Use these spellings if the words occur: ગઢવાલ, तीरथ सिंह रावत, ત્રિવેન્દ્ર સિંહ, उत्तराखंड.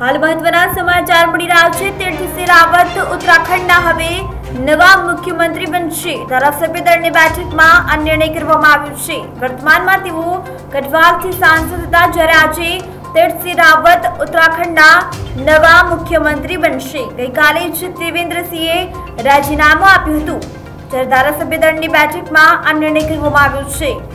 हाल महत्वना समाचार મળી રહ્યા છે। तीरथ सिंह रावत उत्तराखंडના હવે नवा मुख्यमंत्री बनशे। ધારાસભ્ય દળની બેઠકમાં આ નિર્ણય કરવામાં આવ્યો છે। વર્તમાનમાં તેઓ ગઢવાલથી સાંસદ હતા, જ્યારે આજે तीरथ सिंह रावत उत्तराखंडના नवा मुख्यमंत्री बनशे। ગઈકાલે જ ત્રિવેન્દ્ર સિંહે રાજીનામું આપ્યું હતું, જ્યારે ધારાસભ્ય દળની બેઠકમાં આ નિર્ણય કરવામાં આવ્યો છે।